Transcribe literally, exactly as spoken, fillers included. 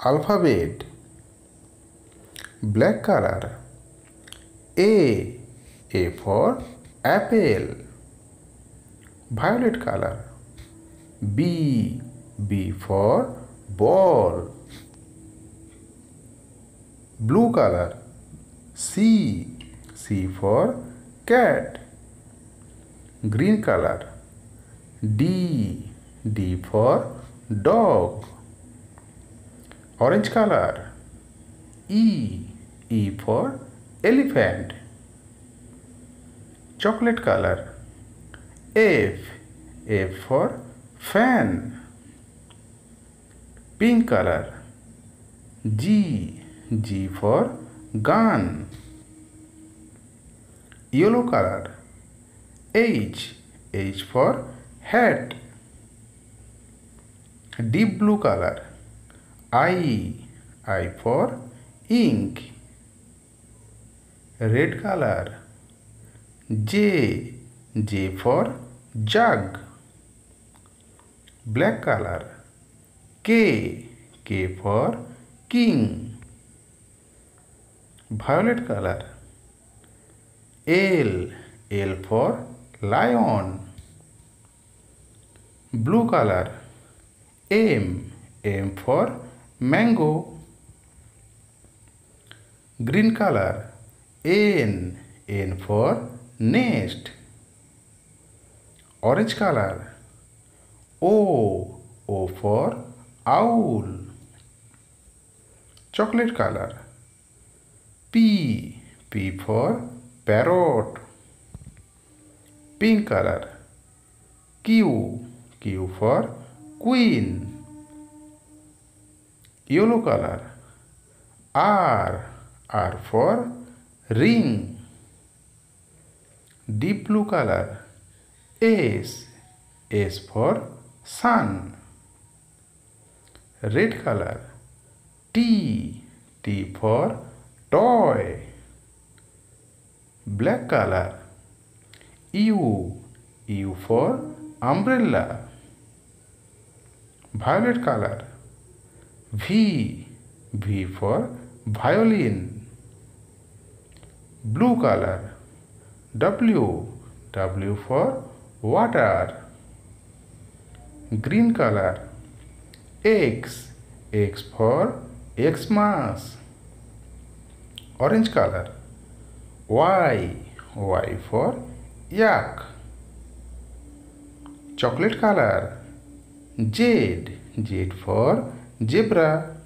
alphabet. Black color. A. A for apple. Violet color. B. B for ball. Blue color. C. C for cat. Green color. D. D for dog. Orange color. E. E for elephant. Chocolate color. F. F for fan. Pink color. G. G for gun. Yellow color. H. H for hat. Deep blue color. I. I for ink. Red color. J. J for jug. Black color. K. K for king. Violet color. L. L for lion. Blue color. M. M for mango. Green color. N. N for nest. Orange color. O. O for owl. Chocolate color. P. P for parrot. Pink color. Q. Q for queen. Yellow color. R. R for ring. Deep blue color. S. S for sun. Red color. T. T for toy. Black color. U. U for umbrella. Violet color. V. V for violin. Blue color. W. W for water. Green color. X. X for Xmas. Orange color. Y. Y for yak. Chocolate color. Z. Z for zebra.